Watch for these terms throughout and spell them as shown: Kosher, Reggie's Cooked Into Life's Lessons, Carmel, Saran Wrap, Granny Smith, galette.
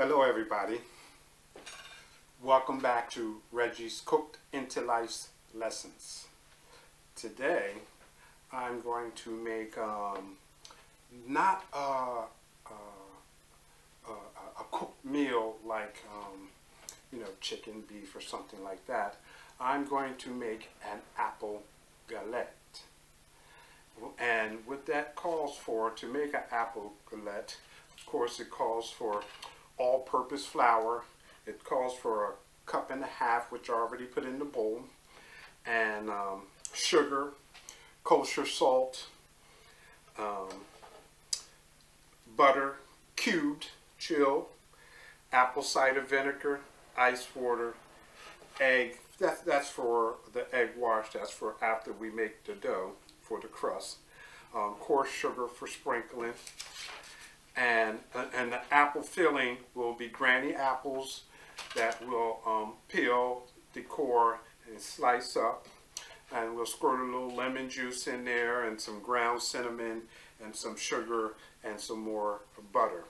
Hello everybody, welcome back to Reggie's Cooked Into Life's Lessons. Today I'm going to make not a cooked meal like you know, chicken, beef or something like that. I'm going to make an apple galette, and what that calls for to make an apple galette, of course, it calls for all-purpose flour. It calls for a cup and a half, which I already put in the bowl, and sugar, kosher salt, butter, cubed, chilled, apple cider vinegar, ice water, egg. That's for the egg wash. That's for after we make the dough for the crust. Coarse sugar for sprinkling. And the apple filling will be granny apples that will peel, decore, and slice up. And we'll squirt a little lemon juice in there and some ground cinnamon and some sugar and some more butter.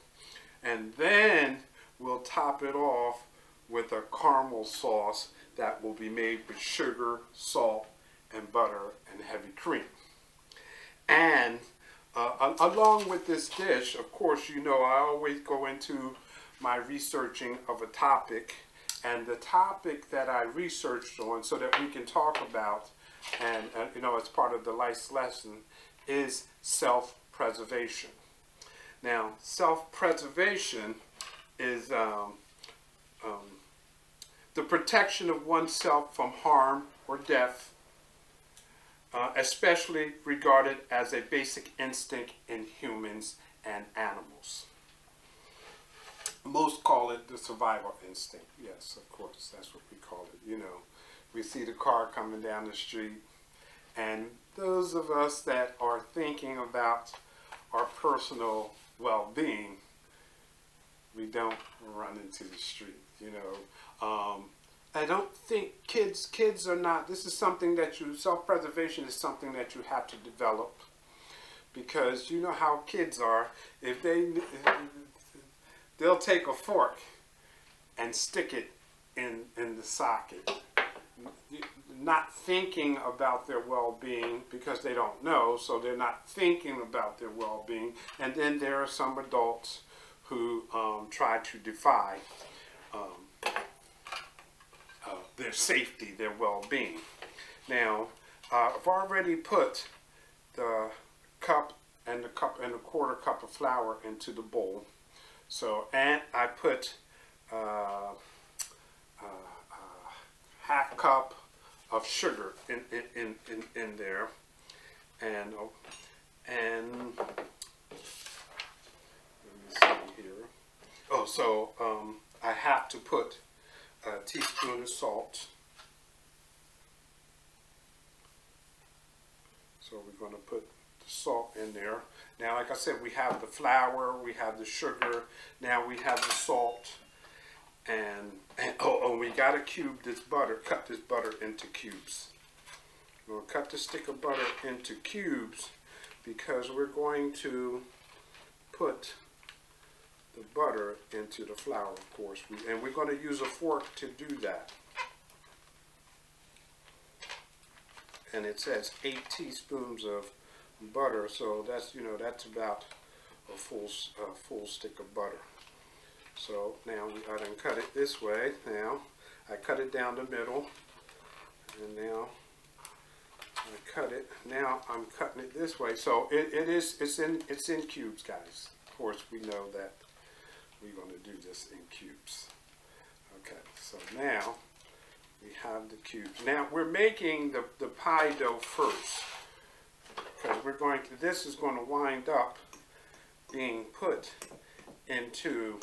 And then we'll top it off with a caramel sauce that will be made with sugar, salt, and butter and heavy cream. And along with this dish, of course, you know, I always go into my researching of a topic, and the topic that I researched on so that we can talk about, and you know, as part of the life's lesson, is self-preservation. Now, self-preservation is the protection of oneself from harm or death, especially regarded as a basic instinct in humans and animals. Most call it the survival instinct. Yes, of course, that's what we call it. You know, we see the car coming down the street, and those of us that are thinking about our personal well-being, we don't run into the street, you know. I don't think kids are not, this is something that you, self-preservation is something that you have to develop, because you know how kids are. If they'll take a fork and stick it in the socket, not thinking about their well-being, because they don't know, so they're not thinking about their well-being. And then there are some adults who try to defy their safety, their well-being. Now, I've already put the cup and a quarter cup of flour into the bowl. So, and I put half cup of sugar in there, and let me see here. Oh, so I have to put a teaspoon of salt. So we're going to put the salt in there. Now, like I said, we have the flour, we have the sugar, now we have the salt, and we got to cube this butter, cut this butter into cubes. We'll cut the stick of butter into cubes, because we're going to put the butter into the flour, of course, and we're going to use a fork to do that. And it says 8 teaspoons of butter, so that's, you know, that's about a full stick of butter. So now I done cut it this way. Now I cut it down the middle, and now I cut it. Now I'm cutting it this way. So it's in cubes, guys. Of course, we know that. We're going to do this in cubes. Okay, so now we have the cubes. Now we're making the pie dough first, because we're going to, this is going to wind up being put into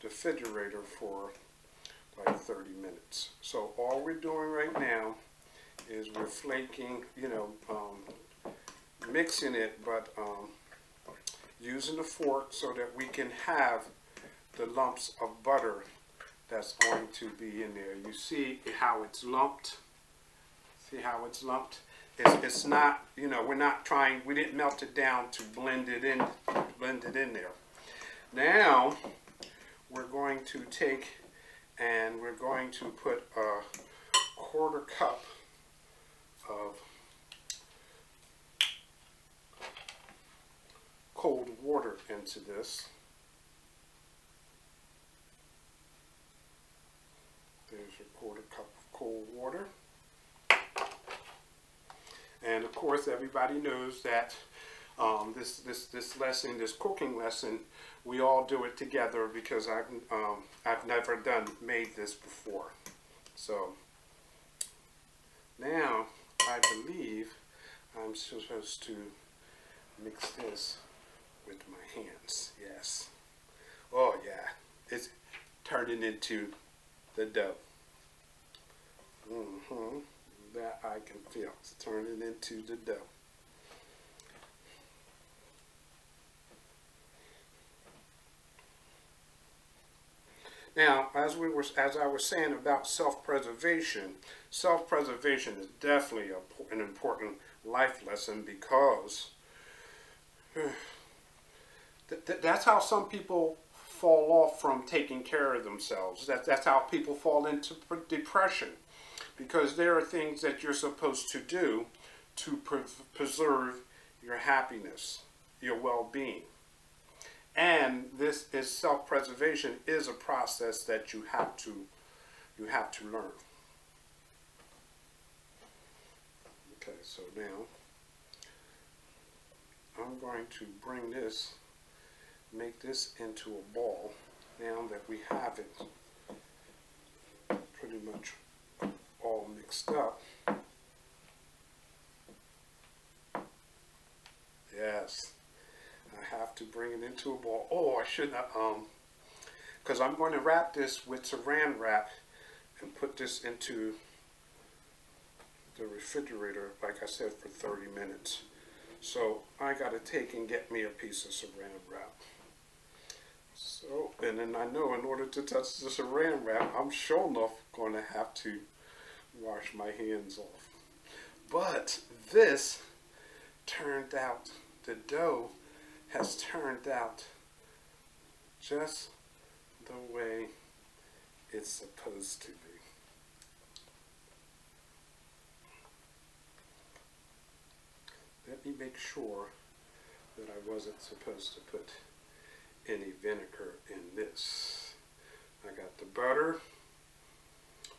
the refrigerator for like 30 minutes. So all we're doing right now is we're flaking, you know, mixing it, but using a fork so that we can have the lumps of butter that's going to be in there. You see how it's lumped? See how it's lumped? It's not, you know, we're not trying, we didn't melt it down to blend it in there. Now we're going to take and we're going to put a 1/4 cup of cold water into this. There's your 1/4 cup of cold water. And of course, everybody knows that this cooking lesson, we all do it together because I've never made this before. So now I believe I'm supposed to mix this with my hands. Yes. Oh yeah, it's turning into the dough. Mm-hmm. That I can feel. It's turning into the dough. Now, as I was saying about self-preservation is definitely an important life lesson because that's how some people fall off from taking care of themselves. That's how people fall into depression. Because there are things that you're supposed to do to preserve your happiness, your well-being. And this is self-preservation is a process that you have to learn. Okay, so now I'm going to make this into a ball now that we have it pretty much all mixed up. Yes, I have to bring it into a ball. Oh, I shouldn't have, because I'm going to wrap this with Saran Wrap and put this into the refrigerator, like I said, for 30 minutes. So I got to take and get me a piece of Saran Wrap. So, and then I know in order to touch the Saran Wrap, I'm sure enough going to have to wash my hands off. But this turned out, the dough has turned out just the way it's supposed to be. Let me make sure that I wasn't supposed to put any vinegar in this. I got the butter,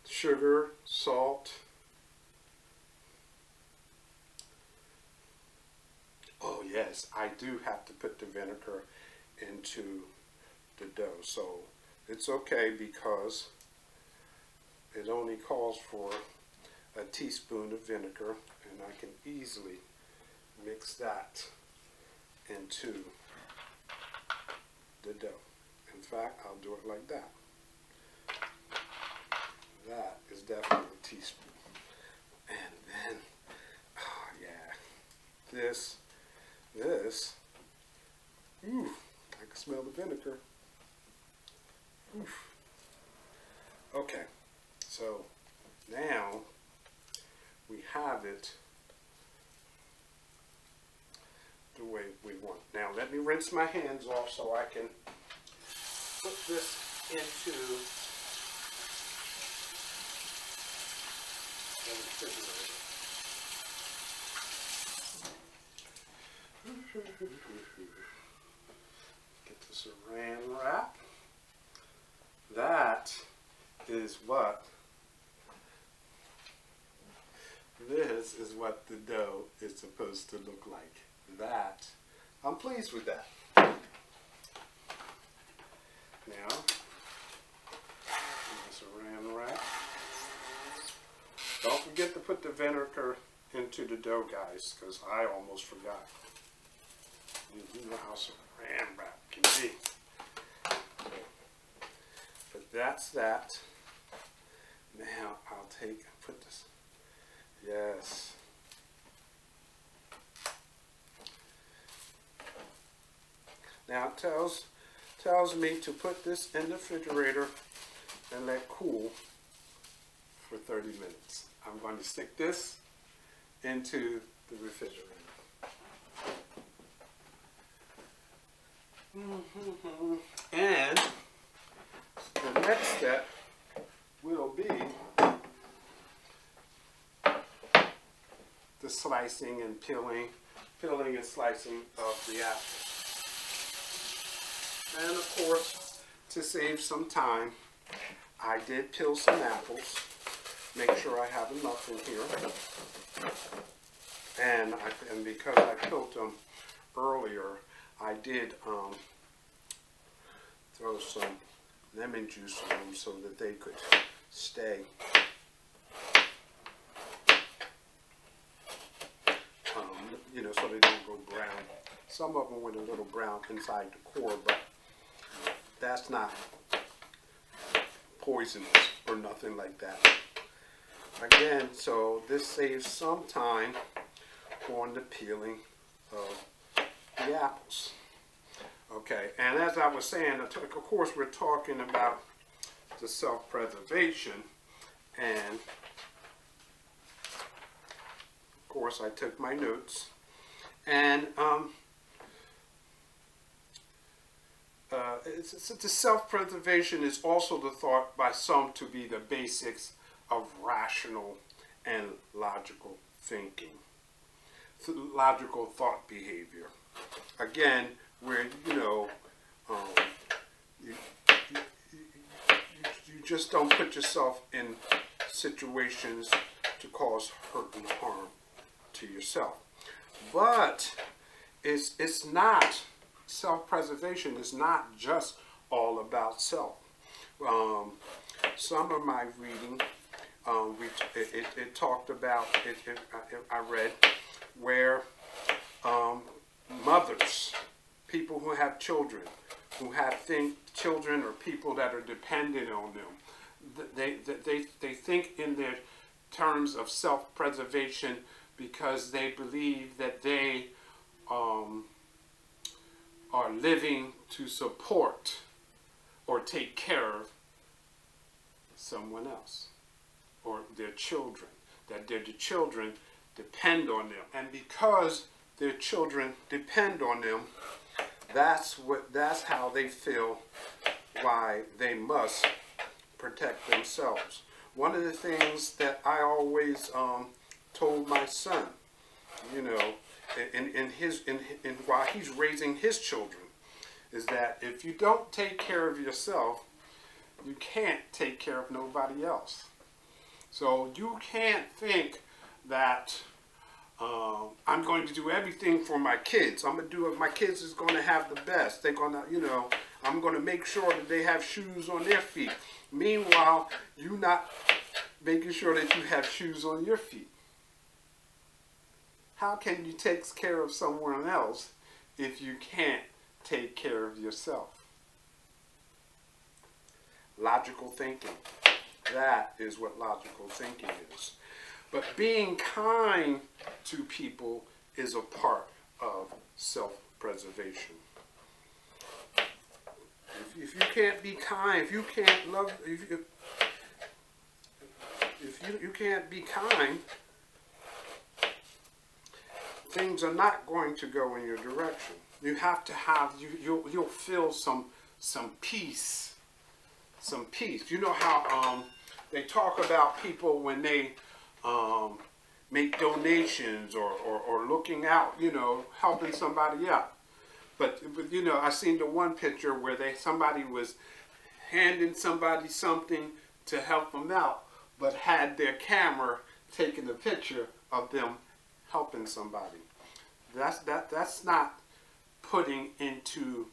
sugar, salt. Oh yes, I do have to put the vinegar into the dough. So it's okay because it only calls for a teaspoon of vinegar, and I can easily mix that into the dough. In fact, I'll do it like that. That is definitely a teaspoon. And then, oh yeah, I can smell the vinegar. Oof. Okay, so now we have it the way we want. Now let me rinse my hands off so I can put this into get the Saran Wrap. That is what the dough is supposed to look like. That, I'm pleased with that. Now Saran Wrap. Don't forget to put the vinegar into the dough, guys, because I almost forgot. You know how Saran Wrap can be. But that's that. Now I'll take and put this. Yes. Now it tells me to put this in the refrigerator and let cool for 30 minutes. I'm going to stick this into the refrigerator. And next step will be the slicing and peeling and slicing of the apple. And of course, to save some time, I did peel some apples. Make sure I have enough in here. And because I peeled them earlier, I did throw some lemon juice on them so that they could stay so they don't go brown. Some of them went a little brown inside the core, but that's not poisonous or nothing like that. Again, so this saves some time on the peeling of the apples. Okay, and as I was saying, of course we're talking about the self-preservation, and of course I took my notes, and the self-preservation is also the thought by some to be the basics of rational and logical thinking, logical thought behavior. Again, where you just don't put yourself in situations to cause hurt and harm to yourself. But it's not, self-preservation is not just all about self. Some of my reading, it talked about, I read where mothers, people who have children, or people that are dependent on them, they think in their terms of self-preservation because they believe that they are living to support or take care of someone else or their children, that their children depend on them. And because their children depend on them, that's how they feel why they must protect themselves. One of the things that I always told my son, while he's raising his children, is that if you don't take care of yourself, you can't take care of nobody else. So you can't think that I'm going to do everything for my kids. I'm going to do it. My kids is going to have the best. They're going to, I'm going to make sure that they have shoes on their feet. Meanwhile, you're not making sure that you have shoes on your feet. How can you take care of someone else if you can't take care of yourself? Logical thinking. That is what logical thinking is. But being kind to people is a part of self-preservation. If you can't be kind, if you can't love, if you can't be kind, things are not going to go in your direction. You have to have, you'll feel some peace, some peace. You know how they talk about people when they make donations or looking out, helping somebody out. But I seen the one picture where somebody was handing somebody something to help them out, but had their camera taking a picture of them helping somebody. That's not putting into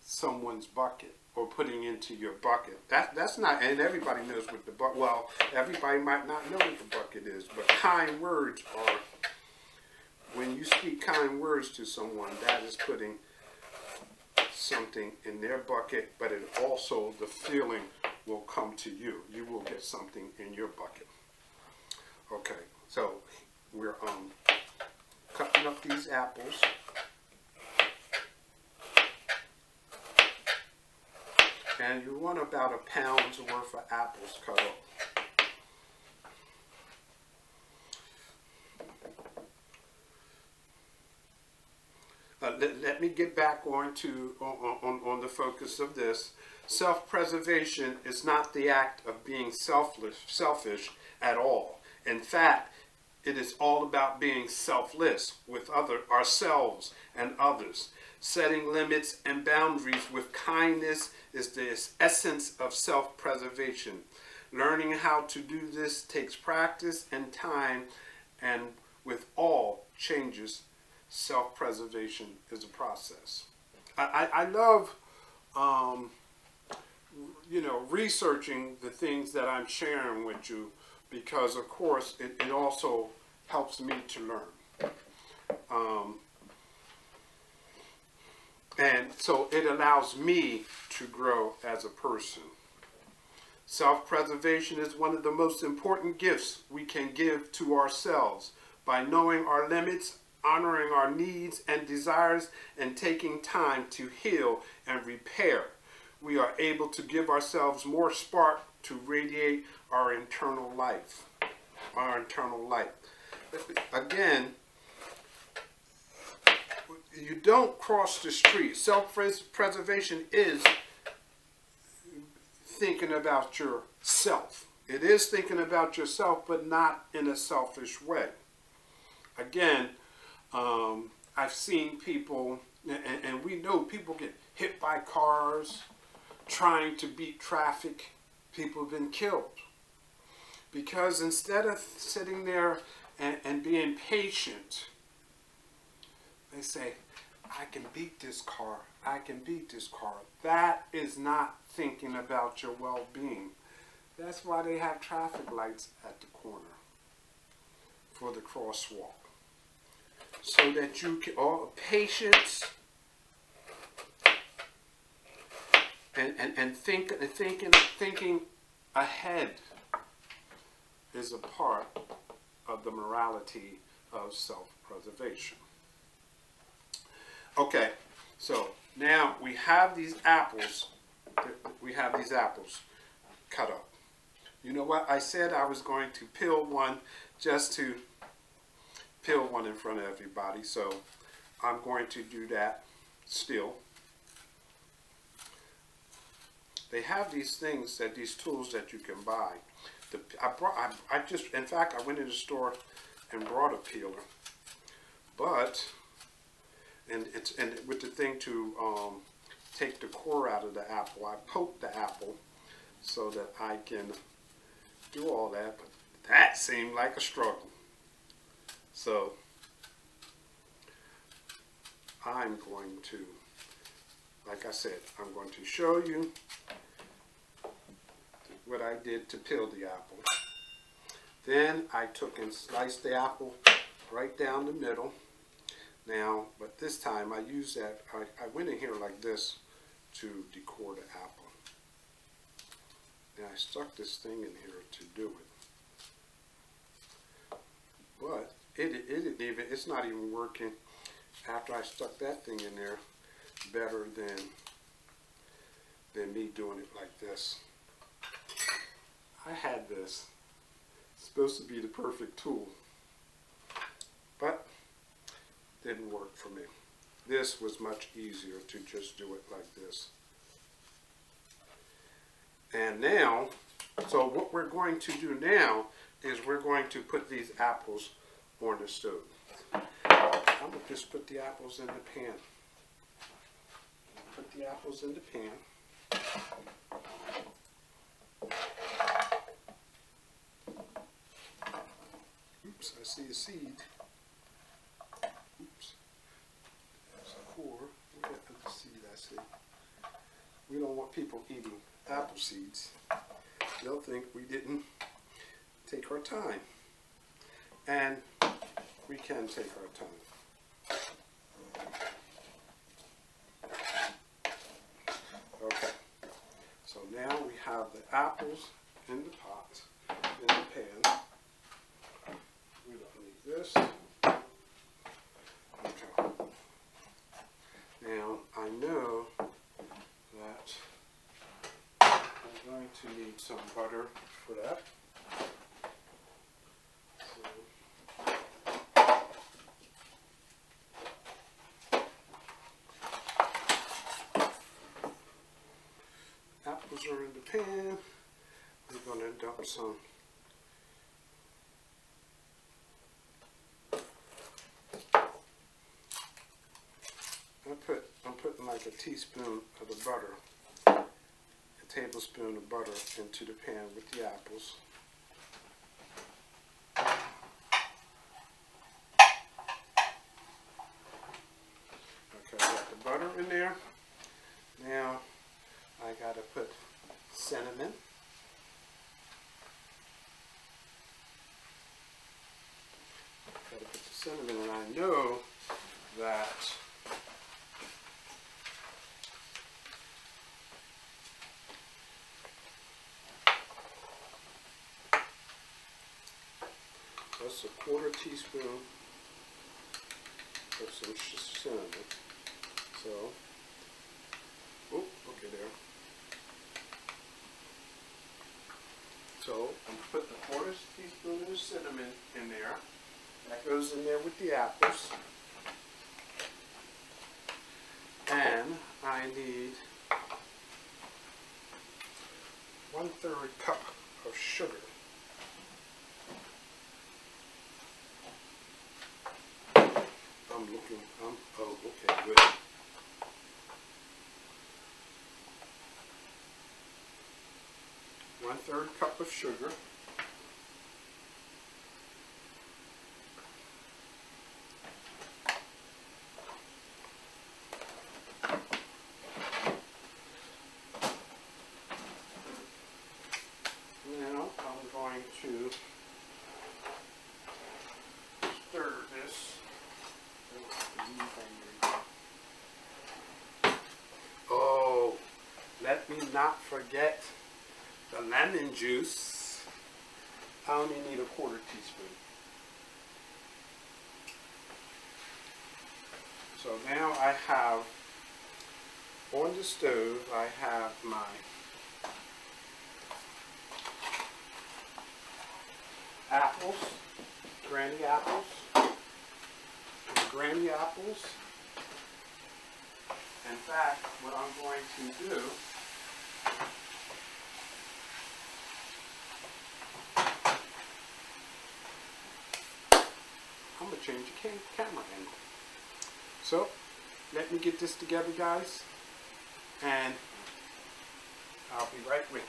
someone's bucket. Or putting into your bucket. That's not, and everybody knows what the bucket, well, everybody might not know what the bucket is, but kind words are, when you speak kind words to someone, that is putting something in their bucket, but it also, the feeling will come to you. You will get something in your bucket. Okay, so we're cutting up these apples. And you want about a pound's worth of apples cut up. let me get back on the focus of this. Self-preservation is not the act of being selfish at all. In fact, it is all about being selfless with ourselves and others. Setting limits and boundaries with kindness is the essence of self-preservation. Learning how to do this takes practice and time, and with all changes, self-preservation is a process. I love researching the things that I'm sharing with you, because of course it also helps me to learn. And so it allows me to grow as a person. Self-preservation is one of the most important gifts we can give to ourselves. By knowing our limits, honoring our needs and desires, and taking time to heal and repair, we are able to give ourselves more spark to radiate our internal life. Our internal light. Again, you don't cross the street. Self-preservation is thinking about yourself. It is thinking about yourself, but not in a selfish way. Again, I've seen people, and we know people get hit by cars, trying to beat traffic. People have been killed. Because instead of sitting there and being patient, they say, I can beat this car. I can beat this car. That is not thinking about your well-being. That's why they have traffic lights at the corner for the crosswalk. So that you can, patience and thinking ahead is a part of the morality of self-preservation. Okay, so now we have these apples. We have these apples cut up. You know what? I said I was going to peel one, just to peel one in front of everybody. So I'm going to do that still. They have these things, that these tools that you can buy. In fact, I went in the store and brought a peeler, but. And with the thing to take the core out of the apple, I poke the apple so that I can do all that. But that seemed like a struggle. So I'm going to, like I said, I'm going to show you what I did to peel the apple. Then I took and sliced the apple right down the middle. Now, but this time I used that, I went in here like this to decor the apple. And I stuck this thing in here to do it. But it's not even working after I stuck that thing in there better than me doing it like this. I had this. It's supposed to be the perfect tool. But didn't work for me. This was much easier to just do it like this. And now, so what we're going to do now is we're going to put these apples on the stove. I'm going to just put the apples in the pan. Put the apples in the pan. Oops, I see a seed. We don't want people eating apple seeds. They'll think we didn't take our time. And we can take our time. Okay. So now we have the apples in the pot, in the pan. We don't need this. Now, I know that I'm going to need some butter for that. So, through the pan. We're going to dump some I'm putting like a teaspoon of the butter, a tablespoon of butter into the pan with the apples. Okay, I got the butter in there. Now I gotta put cinnamon. Gotta put the cinnamon, and I know that that's a quarter teaspoon of some cinnamon. So, okay there. So I'm putting a quarter teaspoon of cinnamon in there. That goes in there with the apples. And I need 1/3 cup of sugar. Oh, okay, good. One 1/3 cup of sugar. Now I'm going to stir this. Oh, let me not forget the lemon juice. I only need a quarter teaspoon. So now I have, on the stove, I have my apples, Granny apples. Granny apples. In fact, what I'm going to do, I'm going to change the camera angle. So, let me get this together, guys, and I'll be right with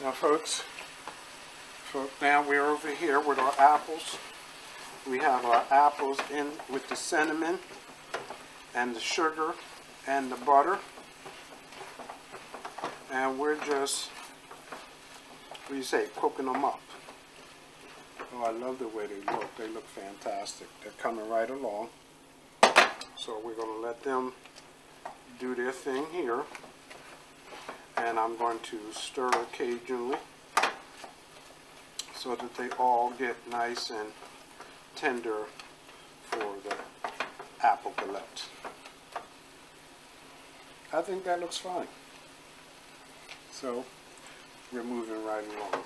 you. Now, folks, now we're over here with our apples. We have our apples in with the cinnamon and the sugar and the butter, and we're just, what do you say, cooking them up. Oh, I love the way they look. They look fantastic. They're coming right along. So we're going to let them do their thing here, and I'm going to stir occasionally so that they all get nice and tender for the apple galette. I think that looks fine. So we're moving right along.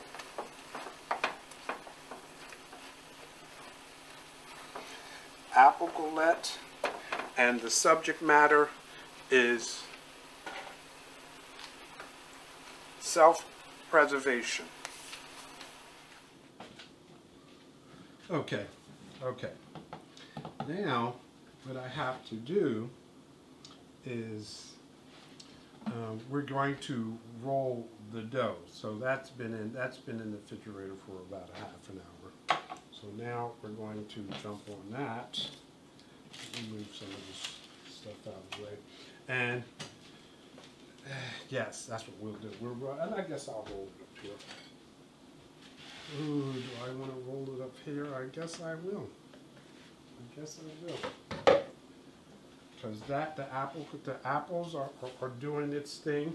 Apple galette, and the subject matter is self-preservation. Okay, now what I have to do is we're going to roll the dough. So that's been in the refrigerator for about a half an hour. So now we're going to jump on that. Let me move some of this stuff out of the way. And yes, that's what we'll do. And I guess I'll roll it up here. Ooh, do I want to roll it up here? I guess I will. Because the apples are doing its thing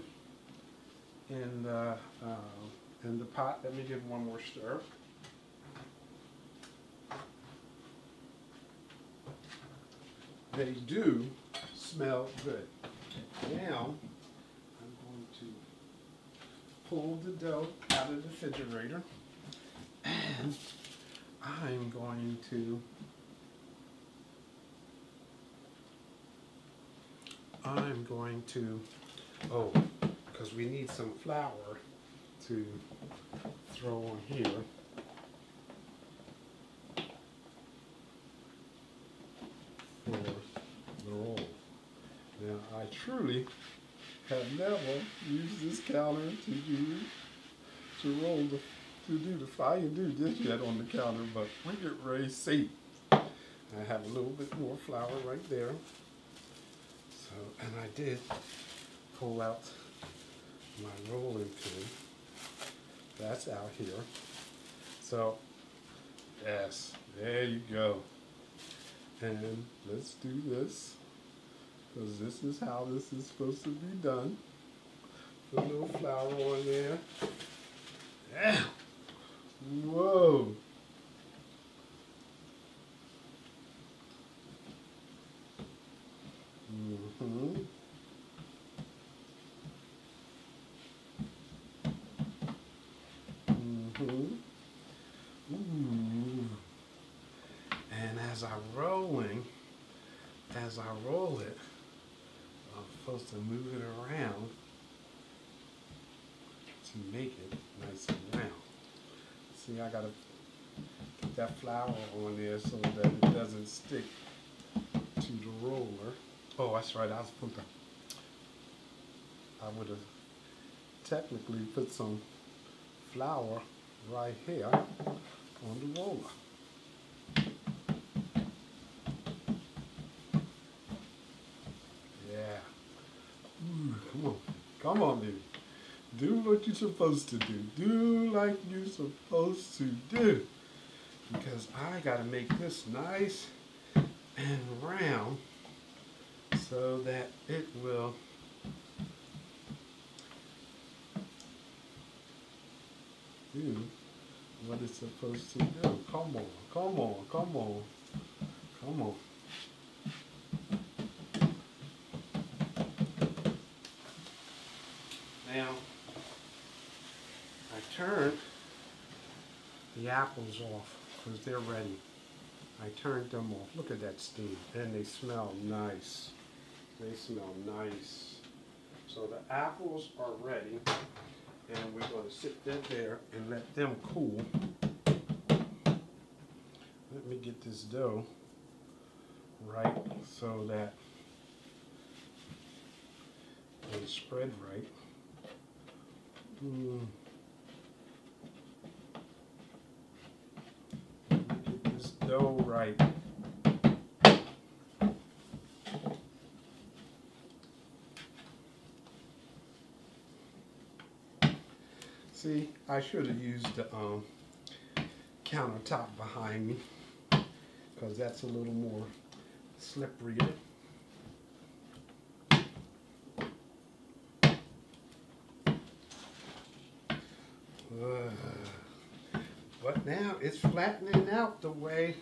in the pot. Let me give one more stir. They do smell good. Now I'm going to pull the dough out of the refrigerator. And I'm going to oh, because we need some flour to throw on here. For the roll. Now, I truly have never used this counter to do the fire do just yet on the counter, but we get ready to see. I have a little bit more flour right there. So, and I did pull out my rolling pin. That's out here. So, yes, there you go. And let's do this, because this is how this is supposed to be done. Put a little flour on there. Yeah. Whoa. Mm-hmm. Mm-hmm. Ooh. And as I roll it, I'm supposed to move it around to make it nice and round. See, I gotta get that flour on there so that it doesn't stick to the roller. Oh, that's right, I would have technically put some flour right here on the roller. Yeah. Ooh, come on. Come on, baby. Do what you're supposed to do. Do like you're supposed to do. Because I gotta make this nice and round so that it will do what it's supposed to do. Come on, come on, come on, come on. Now, I turned the apples off because they're ready. I turned them off. Look at that steam. And they smell nice. They smell nice. So the apples are ready. And we're going to sit them there and let them cool. Let me get this dough right so that they spread right. Get this dough right. See, I should have used the countertop behind me because that's a little more slippery. But now it's flattening out the way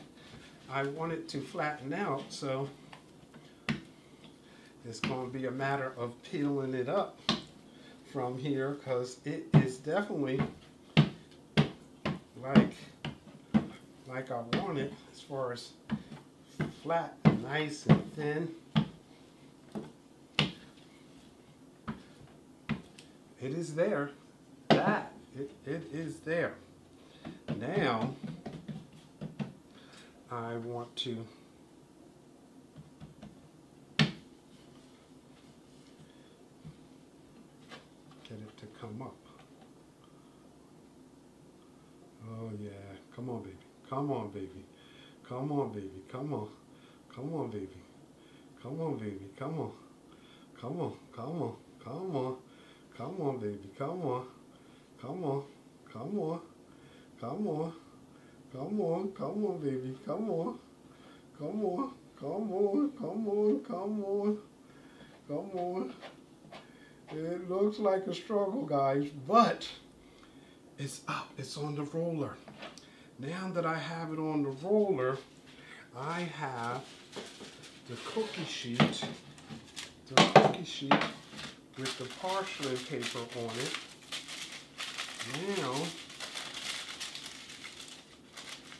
I want it to flatten out, so it's going to be a matter of peeling it up from here because it is definitely like I want it as far as flat, nice and thin. It is there. That. It is there. Now, I want to get it to come up. Oh yeah, come on baby, come on baby, come on baby, come on, come on baby, come on baby, come on, come on, come on, come on, come on baby, come on. Come on, come on, come on, come on, come on, baby, come on, come on, come on, come on, come on, come on. It looks like a struggle, guys, but it's up, it's on the roller. Now that I have it on the roller, I have the cookie sheet with the parchment paper on it. Now,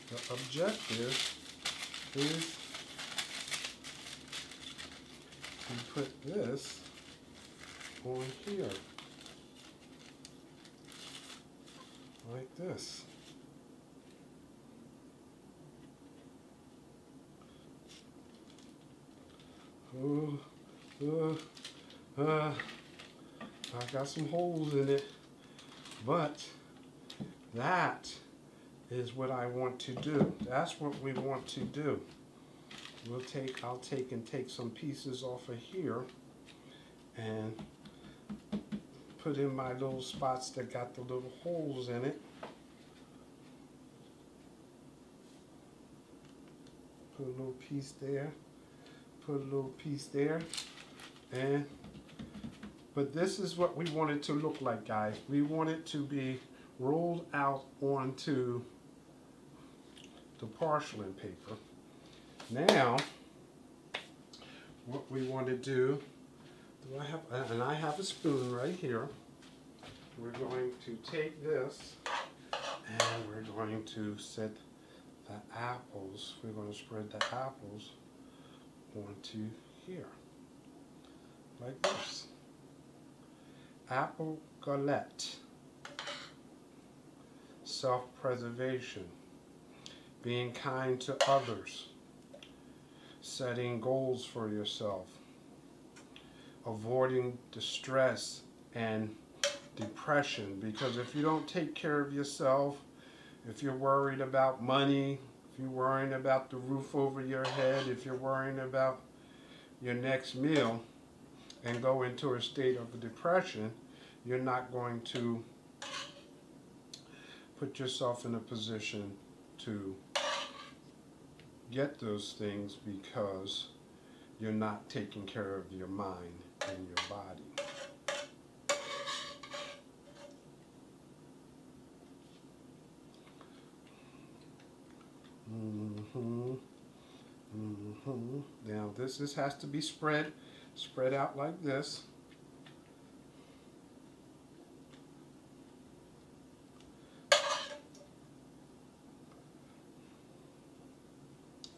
the objective is to put this on here. like this. I got some holes in it, but that is what I want to do. That's what we want to do. We'll take, I'll take and take some pieces off of here and put in my little spots that got the little holes in it. Put a little piece there. Put a little piece there. And but this is what we want it to look like, guys. We want it to be rolled out onto the parchment paper. Now, what we want to do, I have a spoon right here. We're going to take this and we're going to set the apples. We're going to spread the apples onto here, like this. Apple galette. Self-preservation. Being kind to others. Setting goals for yourself. Avoiding distress and depression, because if you don't take care of yourself, if you're worried about money, if you're worrying about the roof over your head, if you're worrying about your next meal and go into a state of depression, you're not going to put yourself in a position to get those things because you're not taking care of your mind and your body. Now this has to be spread out like this.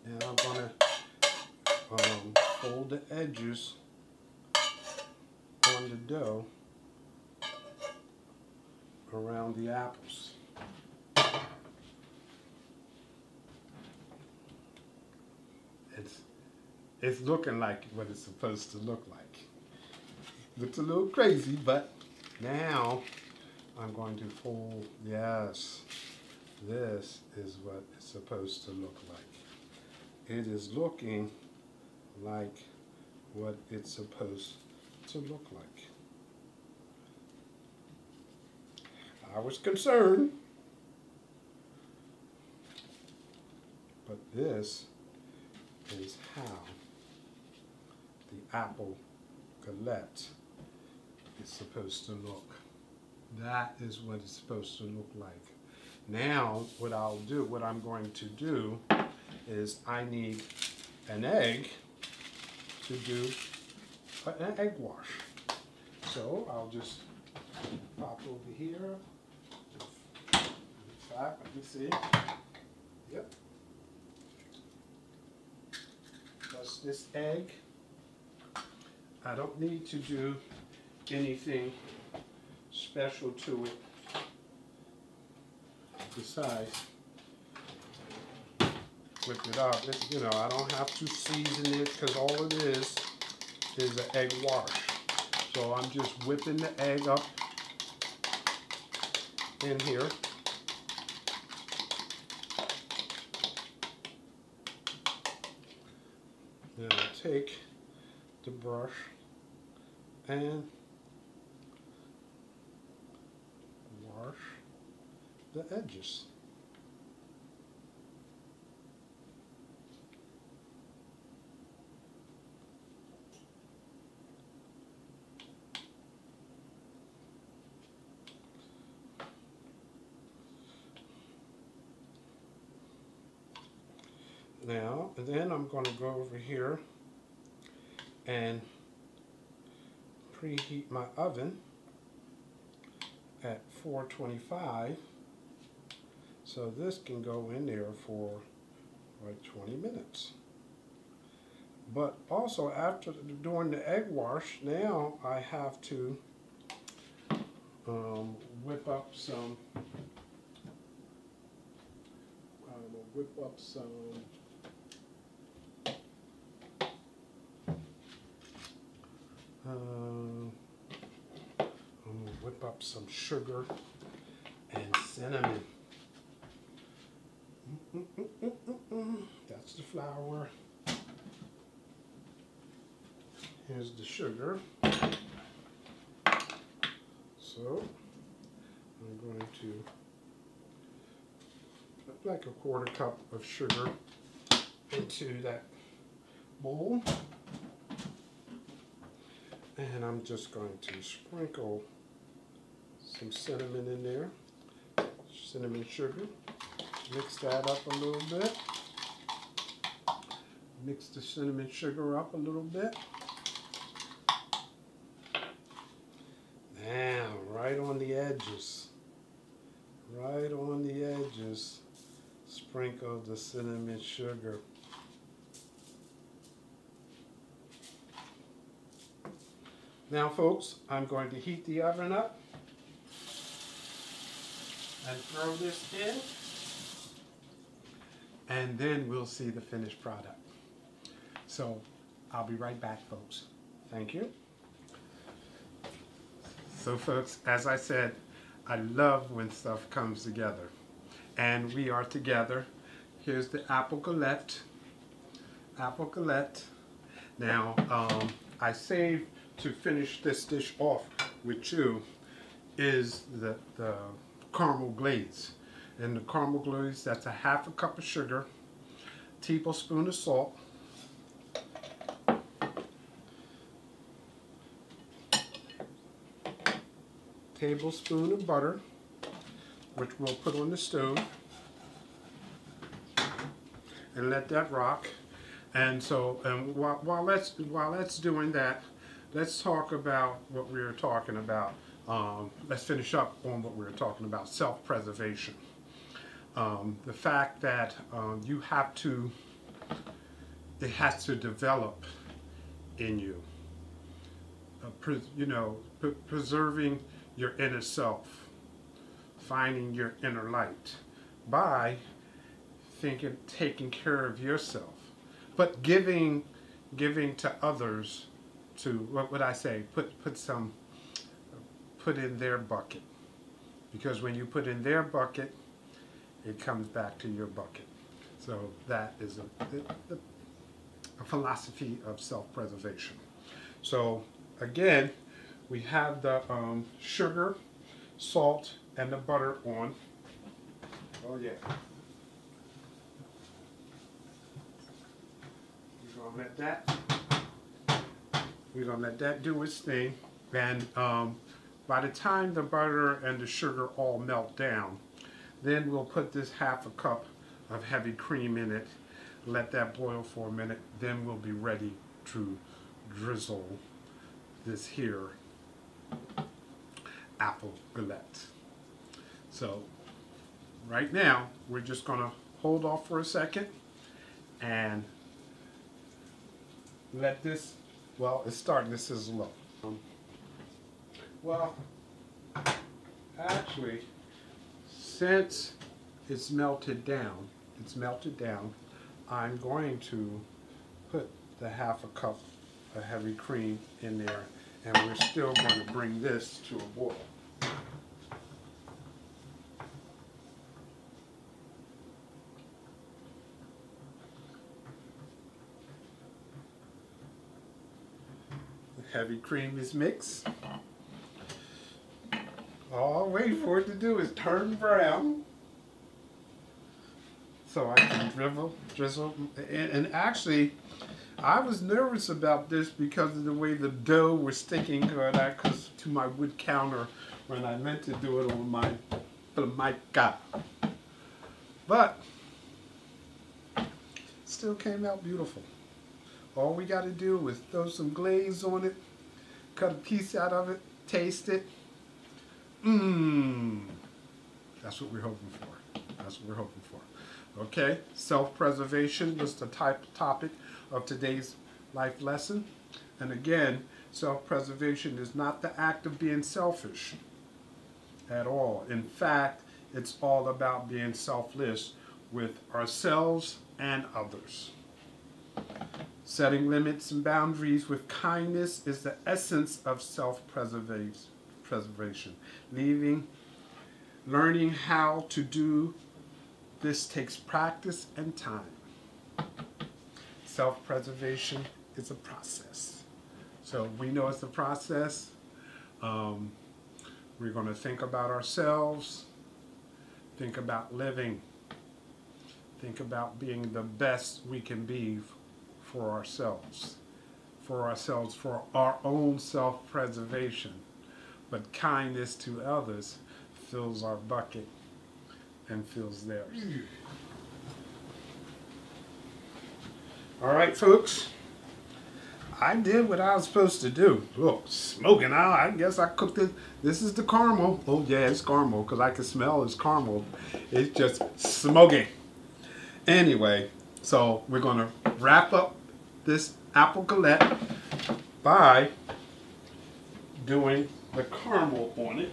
And I'm going to fold the edges on the dough around the apples. It's looking like what it's supposed to look like. It looks a little crazy, but now I'm going to fold. Yes, this is what it's supposed to look like. It is looking like what it's supposed to look like. I was concerned, but this is how the apple galette is supposed to look. That is what it's supposed to look like. Now what I'll do, what I'm going to do is I need an egg to do an egg wash. So I'll just pop over here. Let me see. Yep. Just this egg. I don't need to do anything special to it besides whip it up. It's, you know, I don't have to season it because all it is an egg wash. So I'm just whipping the egg up in here. Then I take the brush and wash the edges. Now, and then I'm going to go over here and preheat my oven at 425, so this can go in there for like 20 minutes. But also after doing the egg wash, now I have to whip up some We'll whip up some sugar and cinnamon. That's the flour. Here's the sugar. So I'm going to put like a quarter cup of sugar into that bowl, and I'm just going to sprinkle some cinnamon in there, cinnamon sugar. Mix that up a little bit. Mix the cinnamon sugar up a little bit. Now, right on the edges, sprinkle the cinnamon sugar. Now, folks, I'm going to heat the oven up and throw this in, and then we'll see the finished product. So I'll be right back, folks. Thank you. So folks, as I said, I love when stuff comes together, and we are together. Here's the apple galette. Now I saved to finish this dish off with you is the caramel glaze. And the caramel glaze, that's a half a cup of sugar, tablespoon of salt, tablespoon of butter, which we'll put on the stove and let that rock. And so, and while that's doing that, let's talk about what we were talking about. Let's finish up on what we were talking about, self-preservation. The fact that you have to, it has to develop in you. Preserving your inner self, finding your inner light by taking care of yourself, but giving to others. To what would I say? Put in their bucket, because when you put in their bucket, it comes back to your bucket. So that is a philosophy of self-preservation. So again, we have the sugar, salt, and the butter on. Oh yeah. We're gonna let that. We're gonna let that do its thing, and by the time the butter and the sugar all melt down, then we'll put this half a cup of heavy cream in it, let that boil for a minute, then we'll be ready to drizzle this here apple galette. So right now, we're just gonna hold off for a second and let this, well, it's starting to sizzle up. Well, actually, since it's melted down, I'm going to put the half a cup of heavy cream in there, and we're still going to bring this to a boil. The heavy cream is mixed. All I'll wait for it to do is turn brown, so I can drizzle. And actually, I was nervous about this because of the way the dough was sticking to my wood counter when I meant to do it on my Jamaica. But it still came out beautiful. All we got to do is throw some glaze on it, cut a piece out of it, taste it. That's what we're hoping for. Okay, self-preservation was the topic of today's life lesson. And again, self-preservation is not the act of being selfish at all. In fact, it's all about being selfless with ourselves and others. Setting limits and boundaries with kindness is the essence of self-preservation. Learning how to do this takes practice and time. Self-preservation is a process. So we know it's a process. We're going to think about ourselves, think about living, think about being the best we can be for ourselves, for our own self-preservation. But kindness to others fills our bucket and fills theirs. All right, folks. I did what I was supposed to do. Look, smoking out. I guess I cooked it. This is the caramel. Oh yeah, it's caramel because I can smell it's caramel. It's just smoking. Anyway, so we're gonna wrap up this apple galette by doing the caramel on it.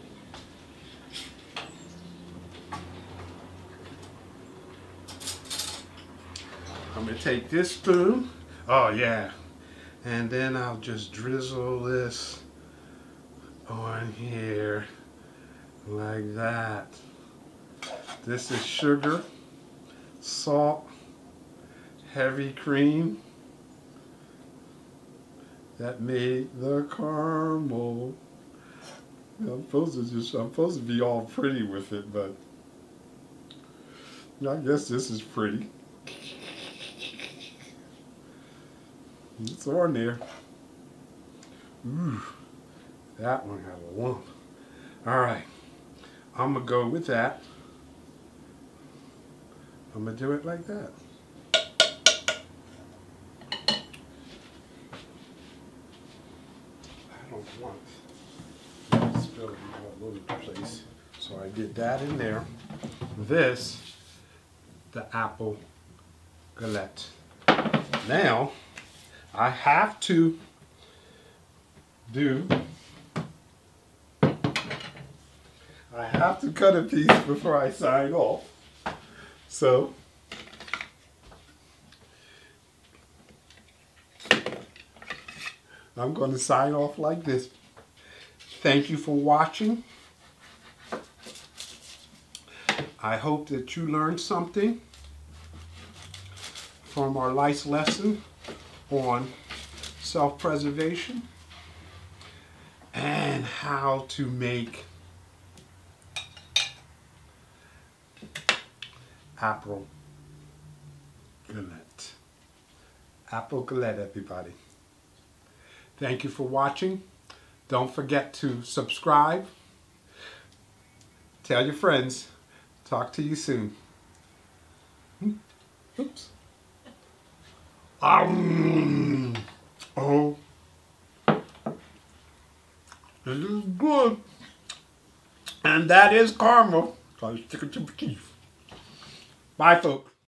I'm gonna take this spoon. Oh yeah. And then I'll just drizzle this on here like that. This is sugar, salt, heavy cream that made the caramel. I'm supposed to be all pretty with it, but I guess this is pretty. It's on there. Ooh, that one had a lump. All right, I'm gonna go with that. I'm gonna do it like that. I don't want to spill it all over the place, so I did that in there. This, the apple galette. Now, I have to cut a piece before I sign off. So I'm going to sign off like this. Thank you for watching. I hope that you learned something from our life's lesson on self-preservation and how to make apple galette, everybody. Thank you for watching. Don't forget to subscribe. Tell your friends. Talk to you soon. Oops. Oh, this is good, and that is caramel. So stick it to the teeth. Bye, folks.